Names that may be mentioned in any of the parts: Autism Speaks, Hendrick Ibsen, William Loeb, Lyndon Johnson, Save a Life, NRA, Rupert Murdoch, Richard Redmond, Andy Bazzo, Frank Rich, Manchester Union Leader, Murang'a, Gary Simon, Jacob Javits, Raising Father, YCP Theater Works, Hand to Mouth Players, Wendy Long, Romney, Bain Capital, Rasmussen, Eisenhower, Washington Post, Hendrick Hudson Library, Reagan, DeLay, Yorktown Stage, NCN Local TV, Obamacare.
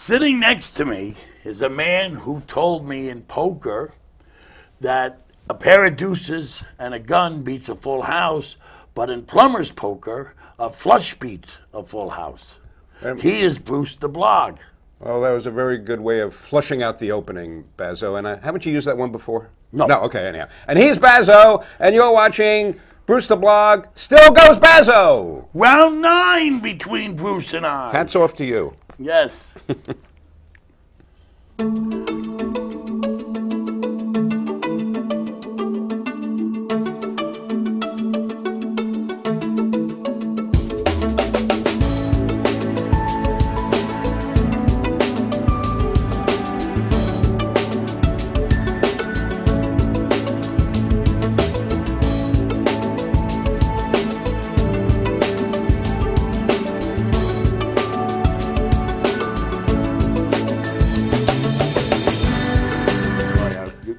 Sitting next to me is a man who told me in poker that a pair of deuces and a gun beats a full house, but in plumber's poker, a flush beats a full house. He is Bruce the Blog. Well, that was a very good way of flushing out the opening, Bazzo. And haven't you used that one before? No. No, okay, anyhow. And he's Bazzo, and you're watching Bruce the Blog. Still goes Bazzo! Round 9 between Bruce and I. Hats off to you. Yes.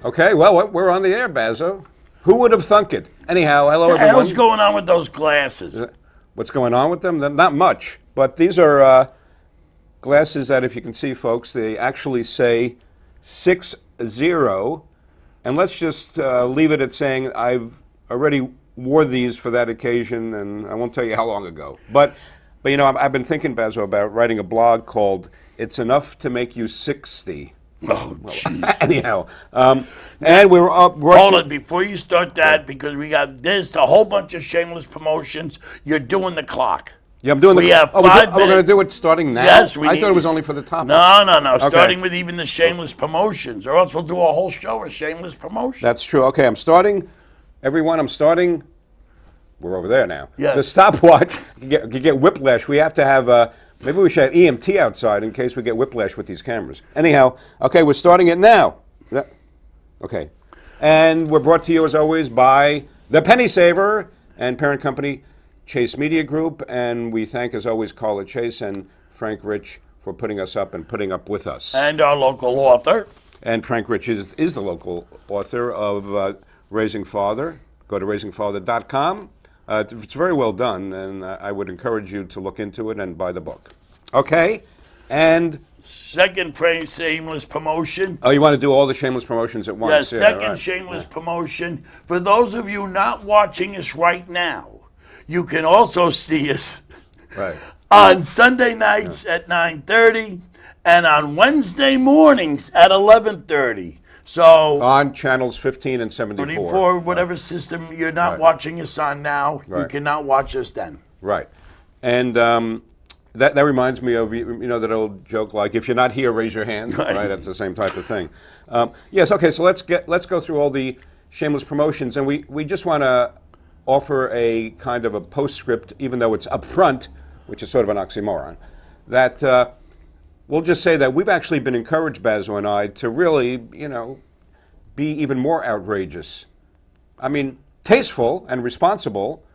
Okay, well, we're on the air, Bazzo. Who would have thunk it? Anyhow, hello, everyone. What the hell's going on with those glasses? What's going on with them? Not much, but these are glasses that, if you can see, folks, they actually say 60. And let's just leave it at saying I've already wore these for that occasion, and I won't tell you how long ago. But you know, I've been thinking, Bazzo, about writing a blog called It's Enough to Make You 60. Oh, jeez. Anyhow, and we were up. Hold it before you start that, because we got there's a whole bunch of shameless promotions. You're doing the clock. Yeah, I'm doing the clock. We have 5 minutes. We're going to do it starting now? Yes, we I thought it was only for the topic. No. Okay. Starting with even the shameless promotions, or else we'll do a whole show of shameless promotions. That's true. Okay, I'm starting. Everyone, I'm starting. We're over there now. Yeah. The stopwatch you get whiplash. We have to have a. Maybe we should have EMT outside in case we get whiplash with these cameras. Anyhow, okay, we're starting it now. Okay. And we're brought to you, as always, by The Penny Saver and parent company Chase Media Group. And we thank, as always, Carla Chase and Frank Rich for putting us up and putting up with us. And our local author. And Frank Rich is the local author of Raising Father. Go to raisingfather.com. It's very well done, and I would encourage you to look into it and buy the book. Okay, and... Second shameless promotion. Oh, you want to do all the shameless promotions at once? Yes, yeah, second shameless promotion. For those of you not watching us right now, you can also see us on Sunday nights at 9:30 and on Wednesday mornings at 11:30. So on channels 15 and 74. 24, whatever system you're not watching us on now, you cannot watch us then. Right. And that reminds me of, you know, that old joke, like, if you're not here, raise your hand. Right? That's the same type of thing. Yes, okay, so let's go through all the shameless promotions. And we just want to offer a kind of a postscript, even though it's up front, which is sort of an oxymoron, that... we'll just say that we've actually been encouraged, Bazzo and I, to really, you know, be even more outrageous. I mean, tasteful and responsible,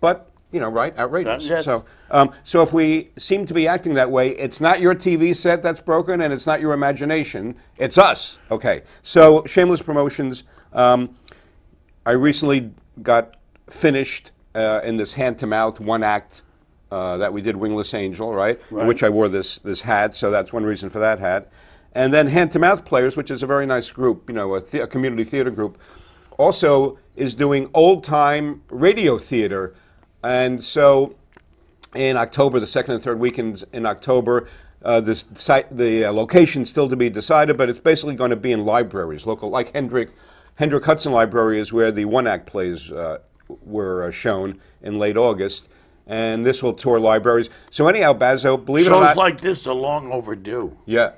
but, you know, outrageous. Yes. So, so if we seem to be acting that way, it's not your TV set that's broken and it's not your imagination. It's us. Okay. So, shameless promotions. I recently got finished in this hand-to-mouth one-act that we did Wingless Angel, right? In which I wore this hat, so that's one reason for that hat. And then Hand to Mouth Players, which is a very nice group, you know, a community theater group, also is doing old-time radio theater. And so in October, the second and third weekends in October, the location still to be decided, but it's basically going to be in libraries, local, like Hendrick Hudson Library is where the one-act plays were shown in late August. And this will tour libraries. So anyhow, Bazzo, believe it or not... Shows like this are long overdue. Yeah.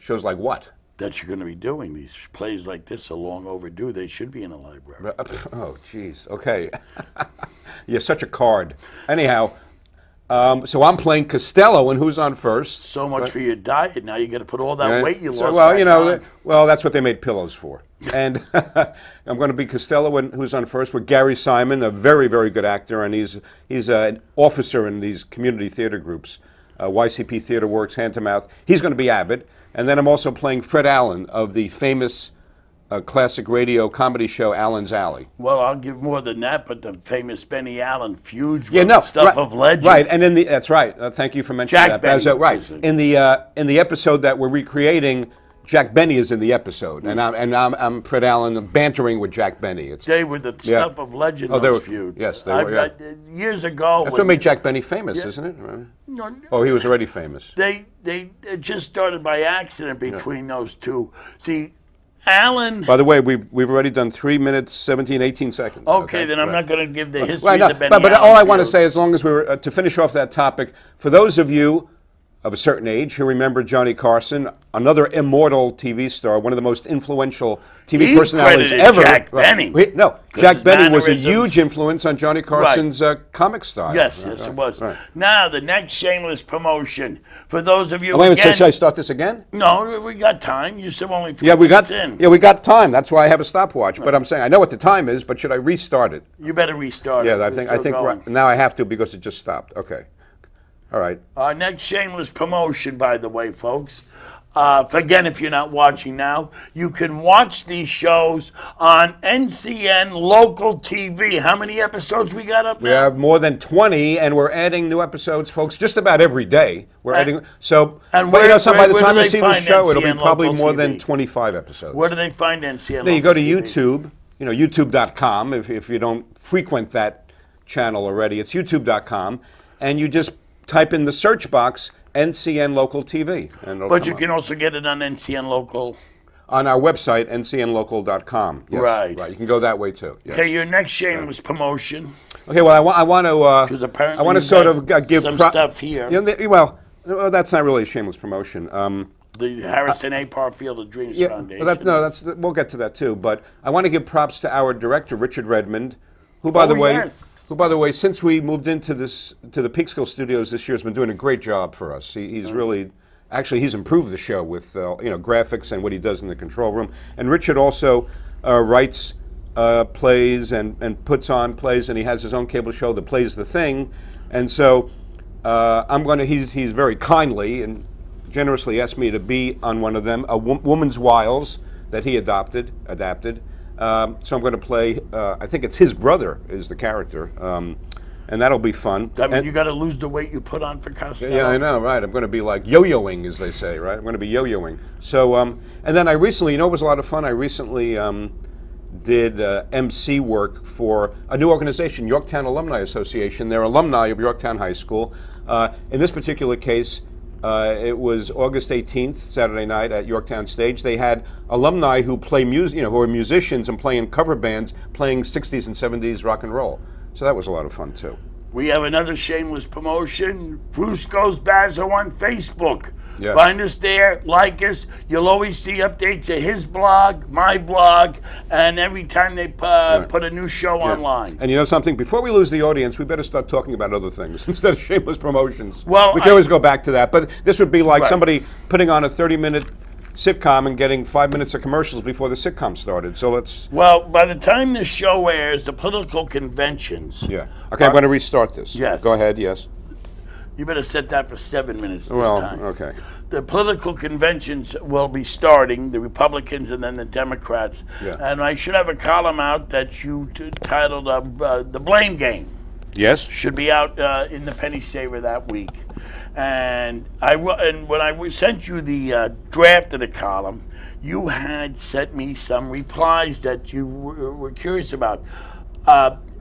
Shows like what? That you're going to be doing. These plays like this are long overdue. They should be in a library. Oh, jeez. Okay. You're such a card. Anyhow, so I'm playing Costello, and who's on first? So much for your diet. Now you got to put all that weight you lost. Well, you know, that's what they made pillows for. And I'm going to be Costello, who's on first, with Gary Simon, a very, very good actor, and he's an officer in these community theater groups, YCP Theater Works, Hand to Mouth. He's going to be Abbott, and then I'm also playing Fred Allen of the famous classic radio comedy show, Allen's Alley. Well, I'll give more than that, but the famous Benny Allen feuds with stuff of legend. Right, and in the thank you for mentioning Jack Benny. In the episode that we're recreating, Jack Benny is in the episode, and I'm Fred Allen bantering with Jack Benny. They were the stuff of legend. Oh, they were feud. Yes, they were. Years ago, that's what made Jack Benny famous, isn't it? Right. No, oh, he was already famous. They just started by accident between those two. See, Allen. By the way, we've already done 3 minutes, 17, 18 seconds. Okay, then I'm not going to give the history of the Benny Allen. But all I want to say, as long as we were to finish off that topic, for those of you of a certain age who remember Johnny Carson, another immortal TV star, one of the most influential TV personalities ever. Jack Benny. Jack Benny was a huge influence on Johnny Carson's comic style. Yes, it was. Right. Now, the next shameless promotion. For those of you who should I start this again? No, we got time. You said only 3 minutes in. Yeah, we got time. That's why I have a stopwatch. No. But I'm saying, I know what the time is, but should I restart it? You better restart it. Yeah, I think now I have to because it just stopped. Okay. All right. Our next shameless promotion, by the way, folks. Again, if you're not watching now, you can watch these shows on NCN Local TV. How many episodes we got up now? We have more than 20, and we're adding new episodes, folks, just about every day. We're adding. So, by the time you see the show, it'll be probably more than 25 episodes. Where do they find NCN Local TV? You go to YouTube, youtube.com, if you don't frequent that channel already. It's youtube.com, and you just type in the search box NCN Local TV. But you can also get it on NCN Local. On our website, ncnlocal.com. Yes, right. You can go that way too. Yes. Okay, your next shameless promotion. Okay, well, I want to. Because apparently I want to sort of give some stuff here. That's not really a shameless promotion. The Harrison A. Parfield of Dreams Foundation. We'll get to that too. But I want to give props to our director, Richard Redmond, who, by the way. Yes. Who, by the way, since we moved into the Peekskill Studios this year, has been doing a great job for us. He's really, actually, he's improved the show with graphics and what he does in the control room. And Richard also writes plays and puts on plays, and he has his own cable show, The Plays the Thing. And so he's very kindly and generously asked me to be on one of them, A Woman's Wiles, that he adapted. So I'm going to play, I think it's his brother is the character, and that'll be fun. I mean, you got to lose the weight you put on for Costello. Yeah, I know, right. I'm going to be like yo-yoing, as they say, right? I'm going to be yo-yoing. So, and then I recently, it was a lot of fun, I recently did MC work for a new organization, Yorktown Alumni Association. They're alumni of Yorktown High School. In this particular case, it was August 18th, Saturday night at Yorktown Stage. They had alumni who play music, who are musicians and play in cover bands, playing 60s and 70s rock and roll. So that was a lot of fun too. We have another shameless promotion. Bruce Goes Bazzo on Facebook. Yeah. Find us there, like us. You'll always see updates of his blog, my blog, and every time they put a new show online. And you know something? Before we lose the audience, we better start talking about other things instead of shameless promotions. Well, we can always go back to that. But this would be like somebody putting on a 30-minute sitcom and getting 5 minutes of commercials before the sitcom started. So let's. Well, by the time this show airs, the political conventions. Yeah. Okay, I'm going to restart this. Yes. Go ahead. Yes. You better set that for 7 minutes this time. Well, okay. The political conventions will be starting, the Republicans and then the Democrats. Yeah. And I should have a column out that you titled The Blame Game. Yes. Should be out in the Penny Saver that week. And when I sent you the draft of the column, you had sent me some replies that you were curious about.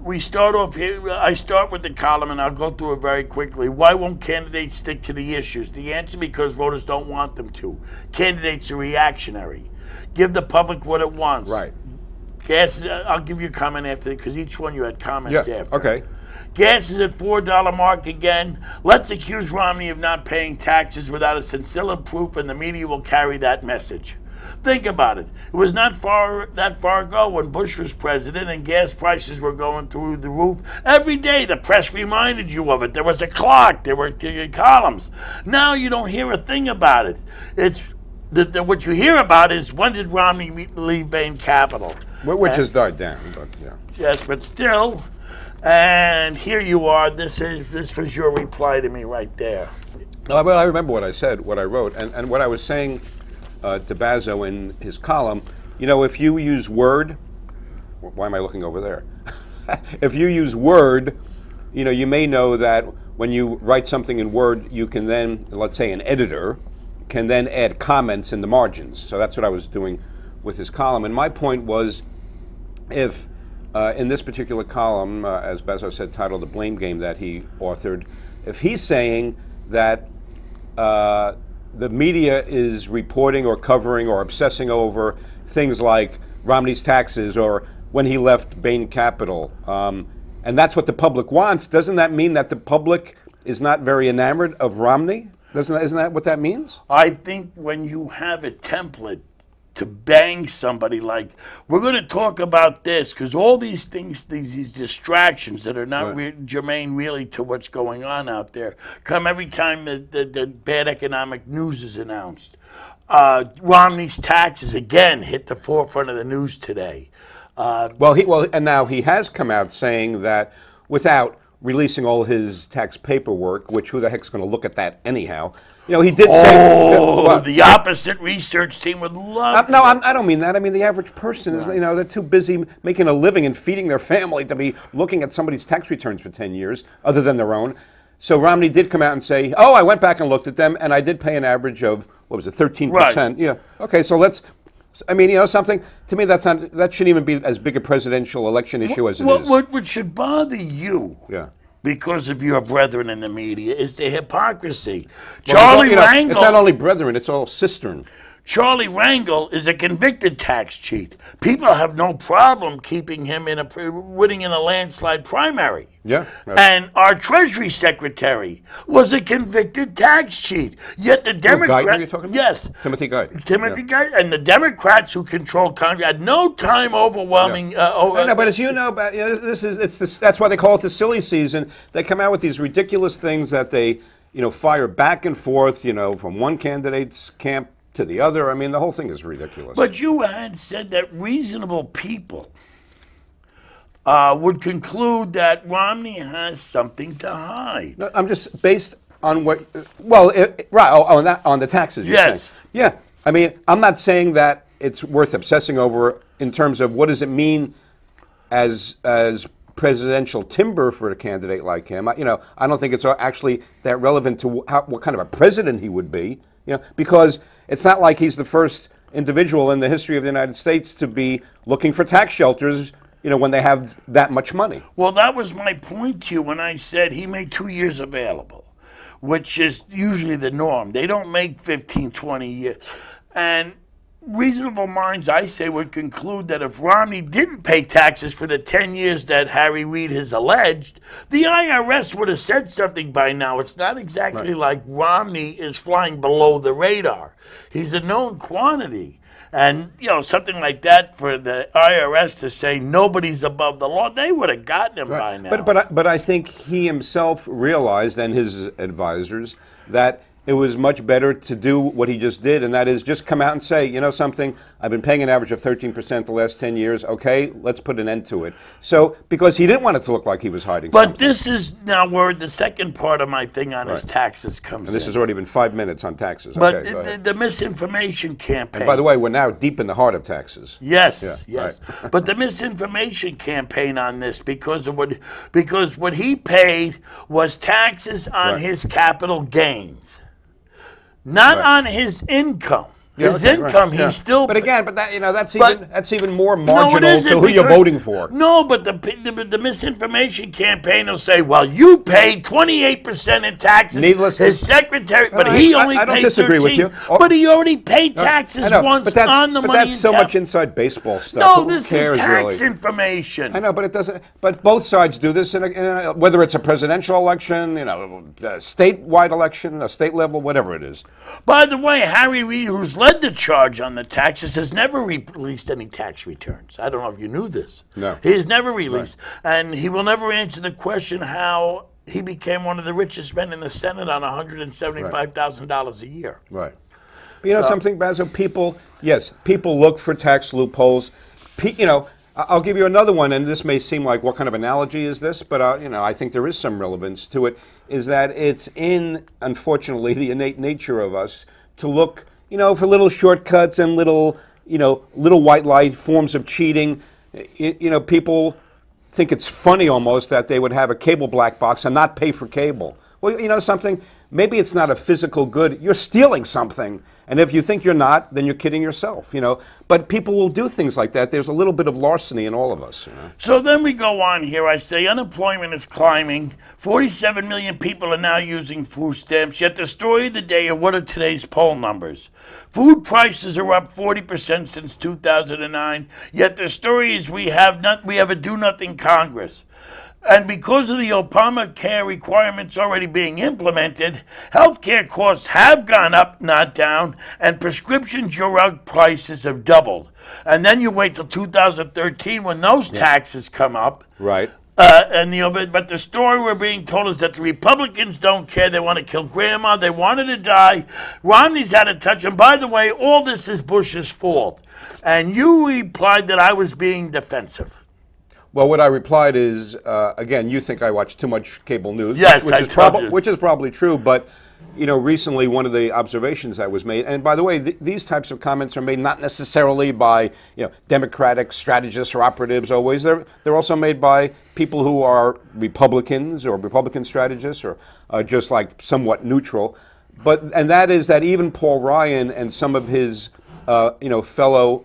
We start off here. I start with the column, and I'll go through it very quickly. Why won't candidates stick to the issues? The answer, because voters don't want them to. Candidates are reactionary. Give the public what it wants. Right. Gas. I'll give you a comment after, because each one you had comments after. Okay. Gas is at $4 mark again. Let's accuse Romney of not paying taxes without a sincere proof, and the media will carry that message. Think about it. It was not that far ago when Bush was president and gas prices were going through the roof. Every day the press reminded you of it. There was a clock. There were columns. Now you don't hear a thing about it. It's what you hear about is when did Romney leave Bain Capital? Which has died down, but yeah. Yes, but still. And here you are. This was your reply to me right there. Well, I remember what I said, what I wrote, and what I was saying to Bazzo in his column You know, if you use Word, why am I looking over there? If you use Word, you know, you may know that when you write something in Word, you can then, let's say an editor, can then add comments in the margins. So that's what I was doing with his column. And my point was, if in this particular column, as Bezos said, titled The Blame Game that he authored, if he's saying that the media is reporting or covering or obsessing over things like Romney's taxes or when he left Bain Capital, and that's what the public wants, doesn't that mean that the public is not very enamored of Romney? Isn't that what that means? I think when you have a template to bang somebody like, we're going to talk about this, because all these things, these distractions that are not germane really to what's going on out there, come every time the bad economic news is announced. Romney's taxes, again, hit the forefront of the news today. And now he has come out saying that without releasing all his tax paperwork, which who the heck's going to look at that anyhow? You know, he did say... Oh, well, the opposite research team would love... No, I don't mean that. I mean the average person is, you know, they're too busy making a living and feeding their family to be looking at somebody's tax returns for 10 years, other than their own. So Romney did come out and say, oh, I went back and looked at them, and I did pay an average of, what was it, 13%. Right. Yeah. Okay, so let's... I mean, you know something? To me, that's not, that shouldn't even be as big a presidential election issue as it is. What should bother you, because of your brethren in the media, is the hypocrisy. Well, Charlie Rangel... It's not only brethren, it's all cistern. Charlie Rangel is a convicted tax cheat. People have no problem keeping him in a winning in a landslide primary. Yeah. And our Treasury Secretary was a convicted tax cheat. Yet the Democrats, Geiger, you're talking about? Yes, Timothy Geiger. Timothy Geiger, and the Democrats who control Congress had no time overwhelming. No, but as you know, this is that's why they call it the silly season. They come out with these ridiculous things that they fire back and forth from one candidate's camp to the other. I mean, the whole thing is ridiculous. But you had said that reasonable people would conclude that Romney has something to hide. No, I'm just based on what, on the taxes. Yes. You're saying. Yeah. I mean, I'm not saying that it's worth obsessing over in terms of what does it mean as presidential timber for a candidate like him. I don't think it's actually that relevant to what kind of a president he would be. Because it's not like he's the first individual in the history of the United States to be looking for tax shelters, when they have that much money. Well, that was my point to you when I said he made 2 years available, which is usually the norm. They don't make 15, 20 years. And reasonable minds, I say, would conclude that if Romney didn't pay taxes for the 10 years that Harry Reid has alleged, the IRS would have said something by now. It's not exactly like Romney is flying below the radar. He's a known quantity. And, something like that for the IRS to say nobody's above the law, they would have gotten him by now. But I think he himself realized, and his advisors, that it was much better to do what he just did, and that is just come out and say, something, I've been paying an average of 13% the last 10 years, okay, let's put an end to it. So, because he didn't want it to look like he was hiding something. But this is now where the second part of my thing on his taxes comes in. And this has already been 5 minutes on taxes. But okay, the misinformation campaign. And by the way, we're now deep in the heart of taxes. Yes, yes. Right. But the misinformation campaign on this, because what he paid was taxes on his capital gains. Not on his income. His income, he still. But again, that's even more marginal to who you're voting for. No, but the misinformation campaign will say, well, you paid 28% in taxes. Needless. His secretary, but he only. I don't disagree with you. But he already paid taxes once on the money. But that's so much inside baseball stuff. No, this is tax information. I know, but it doesn't. But both sides do this, whether it's a presidential election, a statewide election, a state level, whatever it is. By the way, Harry Reid, who's led the charge on the taxes, has never released any tax returns. I don't know if you knew this. No. He has never released. Right. And he will never answer the question how he became one of the richest men in the Senate on $175,000 a year. Right. But something, Basil, people look for tax loopholes. I'll give you another one, and this may seem like, what kind of analogy is this? But, I think there is some relevance to it, is that it's in, unfortunately, the innate nature of us to look for little shortcuts and little you know, little white lie forms of cheating. You know, people think it's funny almost that they would have a cable black box and not pay for cable. Well, you know something? Maybe it's not a physical good. You're stealing something. And if you think you're not, then you're kidding yourself, you know. But people will do things like that. There's a little bit of larceny in all of us, you know? So then we go on here. I say unemployment is climbing. 47 million people are now using food stamps. Yet the story of the day, and what are today's poll numbers? Food prices are up 40% since 2009. Yet the story is we have a do-nothing Congress. And because of the Obamacare requirements already being implemented, healthcare costs have gone up, not down, and prescription drug prices have doubled. And then you wait till 2013 when those taxes come up. Right. But the story we're being told is that the Republicans don't care. They want to kill Grandma. They wanted to die. Romney's out of touch. And by the way, all this is Bush's fault. And you replied that I was being defensive. Well, what I replied is, again, you think I watch too much cable news, yes, which is probably true, but, you know, recently one of the observations that was made, and by the way, these types of comments are made not necessarily by, you know, Democratic strategists or operatives always. They're also made by people who are Republicans or Republican strategists or just like somewhat neutral. And that is that even Paul Ryan and some of his, you know, fellow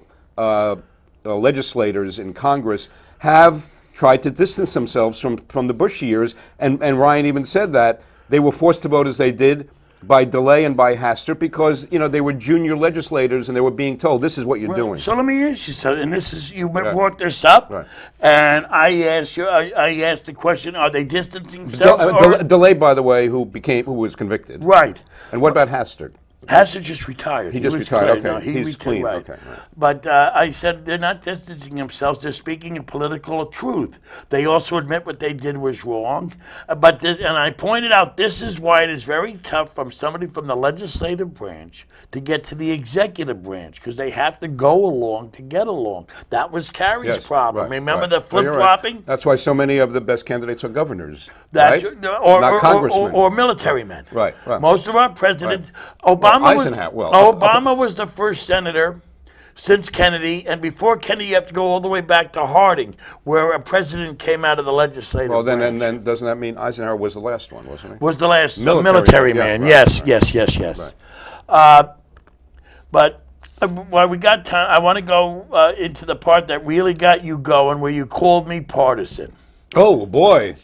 legislators in Congress have tried to distance themselves from the Bush years, and Ryan even said that they were forced to vote as they did by DeLay and by Hastert because, you know, they were junior legislators and they were being told, this is what you're doing. So let me ask you something, and this is, you brought this up, and I asked the question, are they distancing themselves? DeLay, by the way, who was convicted. Right. And what about Hastert? Hastert just retired. He just retired. Okay. No, he's clean. Right. Okay. Right. But I said they're not distancing themselves. They're speaking in political truth. They also admit what they did was wrong. And I pointed out this is why it is very tough from somebody from the legislative branch to get to the executive branch because they have to go along to get along. That was Kerry's problem. Right, remember the flip-flopping? Right. That's why so many of the best candidates are governors, or military men. Right. Right. Most of our presidents, Obama was the first senator since Kennedy, and before Kennedy, you have to go all the way back to Harding, where a president came out of the legislative branch. Then doesn't that mean Eisenhower was the last one, wasn't he? Was the last military man, yes. Right. While we got time, I want to go into the part that really got you going, where you called me partisan. Oh, boy.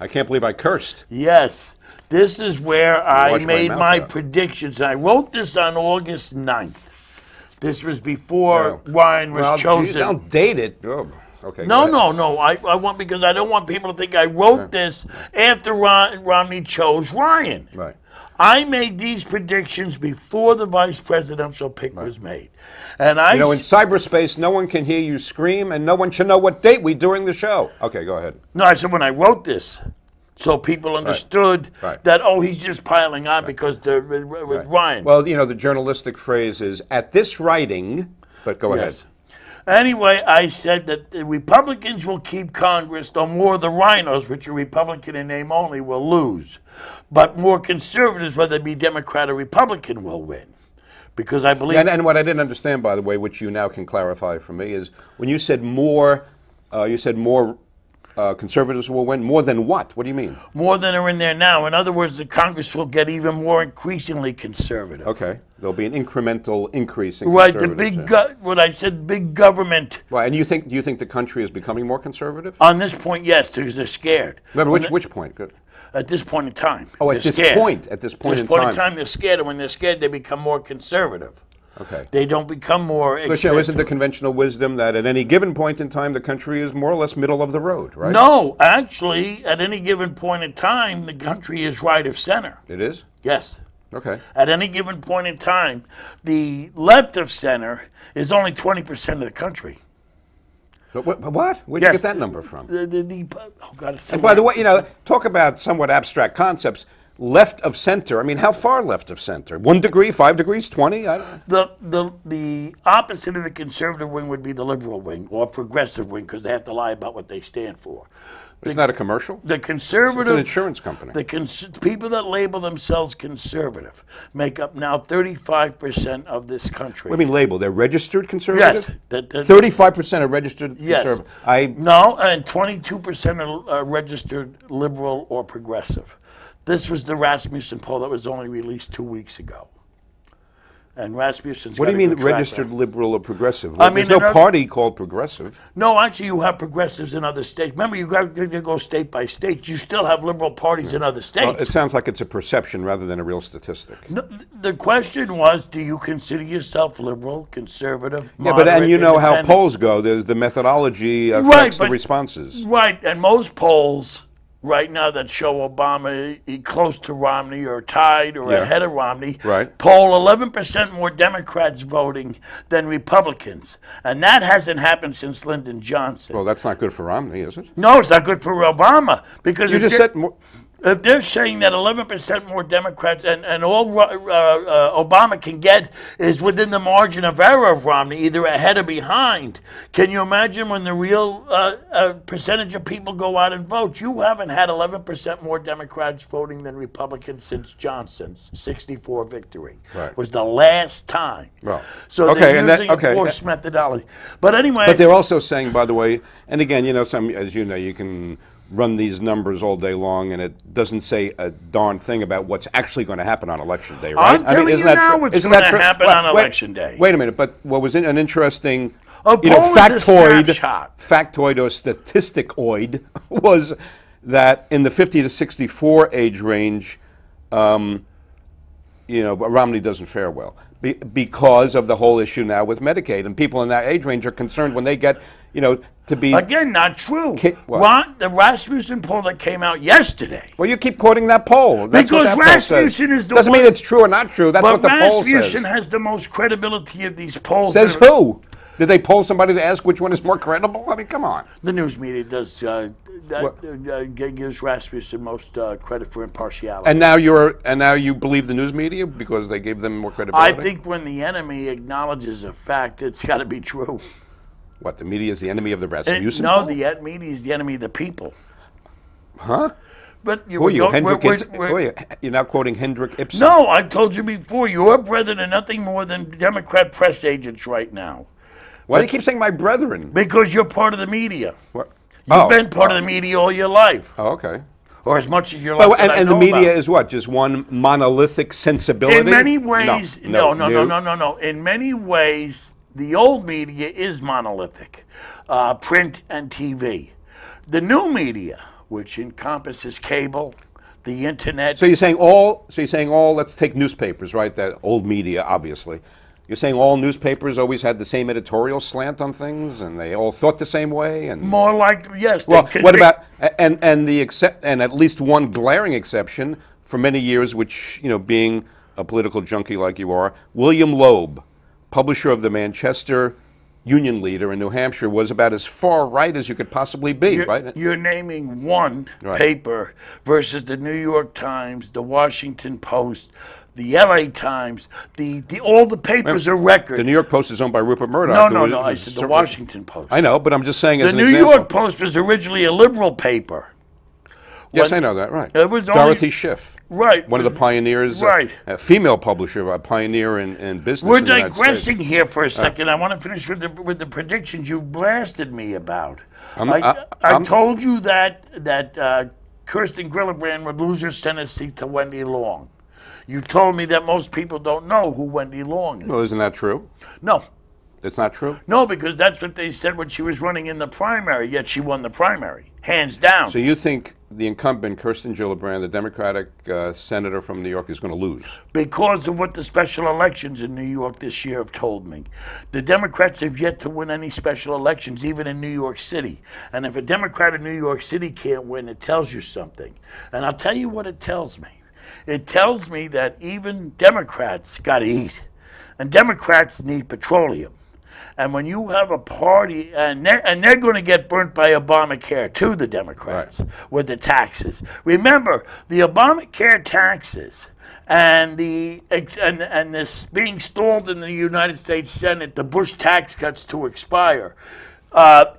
I can't believe I cursed. Yes. This is where I made my predictions. I wrote this on August 9th. This was before Ryan was chosen. Don't date it. Oh, okay. No. I want because I don't want people to think I wrote this after Romney chose Ryan. Right. I made these predictions before the vice presidential pick was made. And I in cyberspace, no one can hear you scream, and no one should know what date we're doing the show. Okay, go ahead. No, I said when I wrote this. So people understood that, oh, he's just piling on because they're with Ryan. Well, you know, the journalistic phrase is, at this writing, but go ahead. Anyway, I said that the Republicans will keep Congress, though more of the rhinos, which are Republican in name only, will lose. But more conservatives, whether it be Democrat or Republican, will win. Because I believe... And what I didn't understand, by the way, which you now can clarify for me, is when you said more... conservatives will win more than what? What do you mean? More than are in there now. In other words, the Congress will get even more increasingly conservative. Okay, there'll be an incremental increase in conservatives. Right, big government. Right, and do you think the country is becoming more conservative? On this point, yes, because they're scared. Remember, which point? Good. At this point in time. Oh, at this point in time, they're scared, and when they're scared, they become more conservative. Okay. They don't become more... Isn't the conventional wisdom that at any given point in time, the country is more or less middle of the road, right? No, actually, at any given point in time, the country is right of center. It is? Yes. Okay. At any given point in time, the left of center is only 20% of the country. What? Where'd you get that number from? Oh God, it's somewhere. And by the way, you know, talk about somewhat abstract concepts. Left of center. I mean, how far left of center? 1 degree, 5 degrees, 20? I don't know. The opposite of the conservative wing would be the liberal wing or progressive wing because they have to lie about what they stand for. Isn't that a commercial? The conservative... It's an insurance company. The people that label themselves conservative make up now 35% of this country. What do you mean label? They're registered conservative? Yes. 35% are registered conservative. No, and 22% are registered liberal or progressive. This was the Rasmussen poll that was only released 2 weeks ago. And Rasmussen's... What do you mean registered liberal or progressive? I mean, there's no party called progressive. No, actually you have progressives in other states. Remember, you got to go state by state. You still have liberal parties in other states. Well, it sounds like it's a perception rather than a real statistic. No, the question was, do you consider yourself liberal, conservative, moderate, and you know how polls go. There's the methodology affects the responses. Right, and most polls right now that show Obama close to Romney or tied or ahead of Romney, poll 11% more Democrats voting than Republicans. And that hasn't happened since Lyndon Johnson. Well, that's not good for Romney, is it? No, it's not good for Obama. Because you just said... If they're saying that 11% more Democrats and all Obama can get is within the margin of error of Romney, either ahead or behind, can you imagine when the real percentage of people go out and vote? You haven't had 11% more Democrats voting than Republicans since Johnson's 64 victory. Right. Was the last time. Well, so they're using a forced methodology. But anyway... But they're also saying, by the way, and again, you know, as you know, you can... run these numbers all day long, and it doesn't say a darn thing about what's actually going to happen on Election Day, right? I'm telling you now what's going to happen on Election Day. Wait a minute, but what was an interesting factoid or statisticoid was that in the 50 to 64 age range, you know, Romney doesn't fare well because of the whole issue now with Medicaid, and people in that age range are concerned when they get, you know, to be... Again, not true. The Rasmussen poll that came out yesterday. Well, you keep quoting that poll. That's because Rasmussen is the... Doesn't mean it's true or not true. That's what the poll says. But Rasmussen has the most credibility of these polls. Says who? Did they poll somebody to ask which one is more credible? I mean, come on. The news media does gives Rasmussen most credit for impartiality. And now you believe the news media because they gave them more credibility. I think when the enemy acknowledges a fact, it's got to be true. What, the media is the enemy of the Rasmussen? No, the media is the enemy of the people. Huh? But you're now quoting Hendrick Ibsen. No, I've told you before, your brethren are nothing more than Democrat press agents right now. Why do you keep saying my brethren? Because you're part of the media. What? You've been part of the media all your life. Oh, okay. Or as much as your life. And the media is what? Just one monolithic sensibility? In many ways, no. In many ways, the old media is monolithic, print and TV. The new media, which encompasses cable, the internet. So you're saying all? So you're saying all? Let's take newspapers, right? That old media, obviously. You're saying all newspapers always had the same editorial slant on things, and they all thought the same way, and more like yes. Well, what about and at least one glaring exception for many years, which you know, being a political junkie like you are, William Loeb, publisher of the Manchester Union Leader in New Hampshire, was about as far right as you could possibly be, right? You're naming one paper versus the New York Times, the Washington Post, the LA Times, all the papers are record. The New York Post is owned by Rupert Murdoch. No, I said the Washington Post. I know, but I'm just saying as an example. The New York Post was originally a liberal paper. Yes, I know that, right. It was Dorothy Schiff. Right. One of the pioneers, a female publisher, a pioneer in business. We're digressing here for a second. I want to finish with the predictions you blasted me about. I told you that Kirsten Gillibrand would lose her Senate seat to Wendy Long. You told me that most people don't know who Wendy Long is. Well, isn't that true? No. It's not true? No, because that's what they said when she was running in the primary, yet she won the primary, hands down. So you think the incumbent, Kirsten Gillibrand, the Democratic senator from New York, is going to lose? Because of what the special elections in New York this year have told me. The Democrats have yet to win any special elections, even in New York City. And if a Democrat in New York City can't win, it tells you something. And I'll tell you what it tells me. It tells me that even Democrats got to eat. And Democrats need petroleum. And when you have a party, and they're going to get burnt by Obamacare, too, the Democrats, with the taxes. Remember, the Obamacare taxes and this being stalled in the United States Senate, the Bush tax cuts to expire,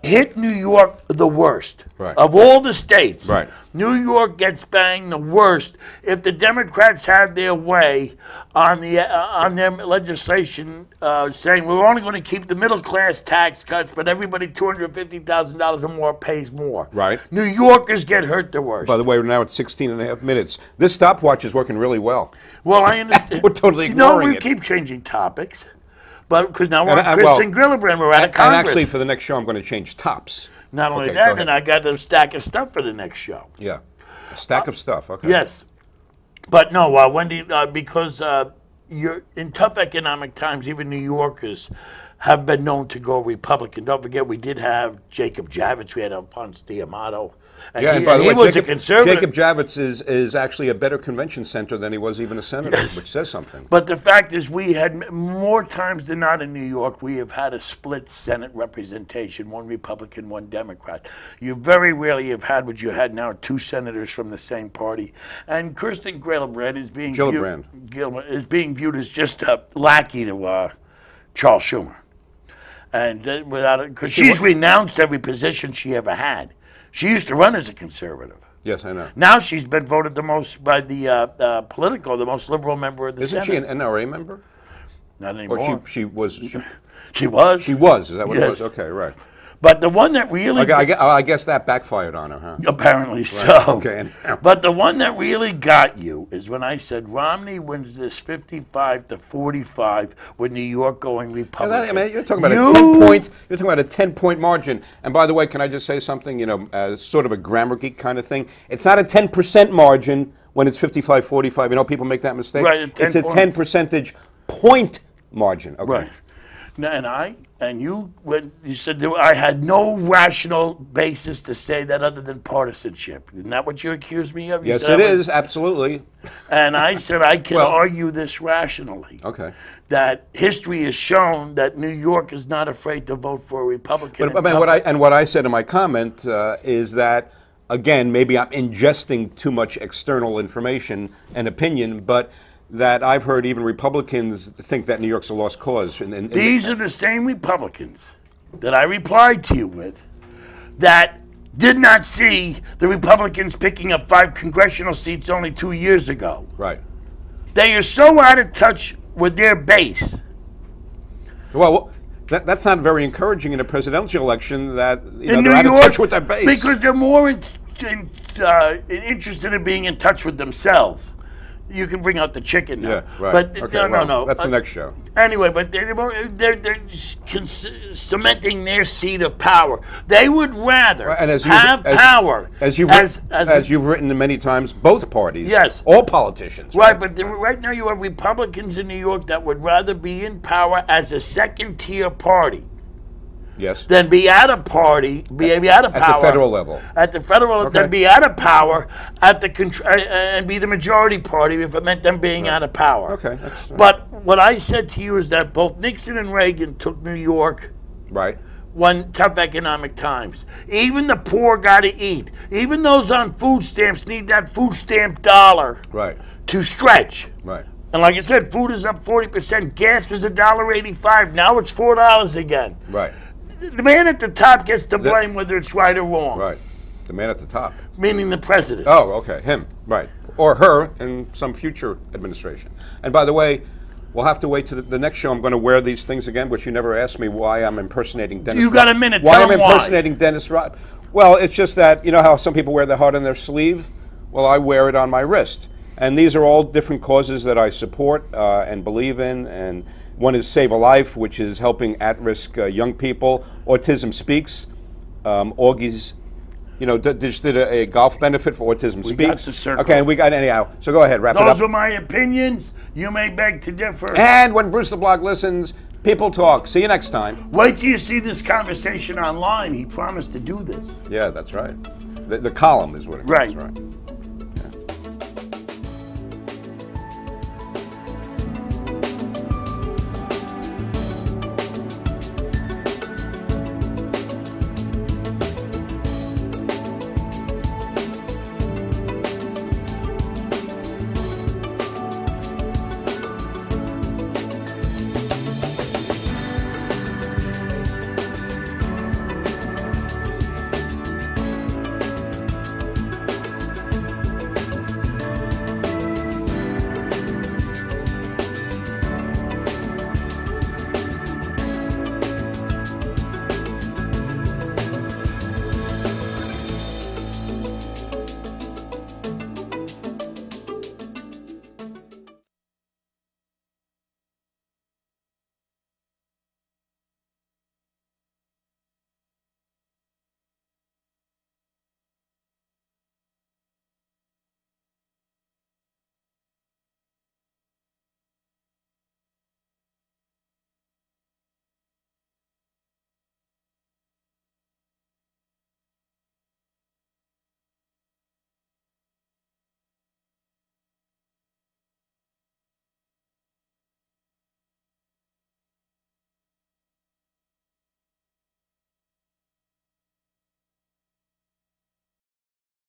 hit New York the worst. Right. Of all the states, right, New York gets banged the worst. If the Democrats had their way on the on their legislation saying we're only going to keep the middle class tax cuts, but everybody $250,000 or more pays more. Right. New Yorkers get hurt the worst. By the way, we're now at 16.5 minutes. This stopwatch is working really well. Well, I understand. We're totally ignoring it. No, we keep changing topics. But because now we're Kirsten Gillibrand, we're out of Congress. And actually, for the next show, I'm going to change tops. Not only that, and I got a stack of stuff for the next show. Yeah, a stack of stuff. Okay. Yes, but no, Wendy, because you're in tough economic times. Even New Yorkers have been known to go Republican. Don't forget, we did have Jacob Javits. We had Alphonse D'Amato. And yeah, and by the way, was Jacob, a conservative. Jacob Javits is actually a better convention center than he was even a senator, yes, which says something. But the fact is, we had more times than not in New York, we have had a split Senate representation, one Republican, one Democrat. You very rarely have had what you had now, two senators from the same party. And Kirsten Gillibrand is being viewed as just a lackey to Charles Schumer, and because she's renounced every position she ever had. She used to run as a conservative. Yes, I know. Now she's been voted the most by the Politico, the most liberal member of the Senate. Isn't she an NRA member? Not anymore. Or she was. She was. She was. Is that what, yes, it was? Okay, right. But the one that really, I guess that backfired on her, huh? Apparently, right, so. Okay. But the one that really got you is when I said Romney wins this 55-45 with New York going Republican. Yeah, that, I mean, you're talking about a 10-point margin. And by the way, can I just say something? You know, sort of a grammar geek kind of thing. It's not a 10% margin when it's 55-45. You know, people make that mistake. Right, it's a 10 percentage point margin. Okay. Right. And you said that I had no rational basis to say that other than partisanship. Isn't that what you accused me of? Yes, it is, absolutely. And I said I can argue this rationally. Okay. That history has shown that New York is not afraid to vote for a Republican. But I mean, what I said in my comment is that, again, maybe I'm ingesting too much external information and opinion, but that I've heard even Republicans think that New York's a lost cause. These are the same Republicans that I replied to you with that did not see the Republicans picking up 5 congressional seats only 2 years ago. Right. They are so out of touch with their base. Well, that's not very encouraging in a presidential election that they're out of touch with their base. Because they're more interested in being in touch with themselves. You can bring out the chicken now. Yeah, right. But okay, no. That's the next show. Anyway, but they're cementing their seat of power. They would rather have power. As you've written many times, both parties. Yes. All politicians. Right, but right now you have Republicans in New York that would rather be in power as a second-tier party. Yes. Then be out of power. At the federal level. At the federal level, okay. Then be out of power at the and be the majority party if it meant them being out of power. Okay. But what I said to you is that both Nixon and Reagan took New York. Right. When tough economic times. Even the poor got to eat. Even those on food stamps need that food stamp dollar. Right. To stretch. Right. And like I said, food is up 40%. Gas was $1.85. Now it's $4 again. Right. The man at the top gets to blame whether it's right or wrong. Right. The man at the top. Meaning the president. Oh, okay. Him. Right. Or her in some future administration. And by the way, we'll have to wait to the next show. I'm going to wear these things again, which you never asked me why I'm impersonating Dennis Rodman. You got a minute. Why I'm impersonating Dennis Rodman. Well, it's just that, you know how some people wear their heart on their sleeve? Well, I wear it on my wrist. And these are all different causes that I support and believe in. And one is Save a Life, which is helping at-risk young people. Autism Speaks. Augie's, just did a golf benefit for Autism Speaks. We got the circle. Okay, and we got anyhow. So go ahead, wrap it up. Those were my opinions. You may beg to differ. And when Bruce the Blog listens, people talk. See you next time. Wait till you see this conversation online. He promised to do this. Yeah, that's right. The column is what it is. Right.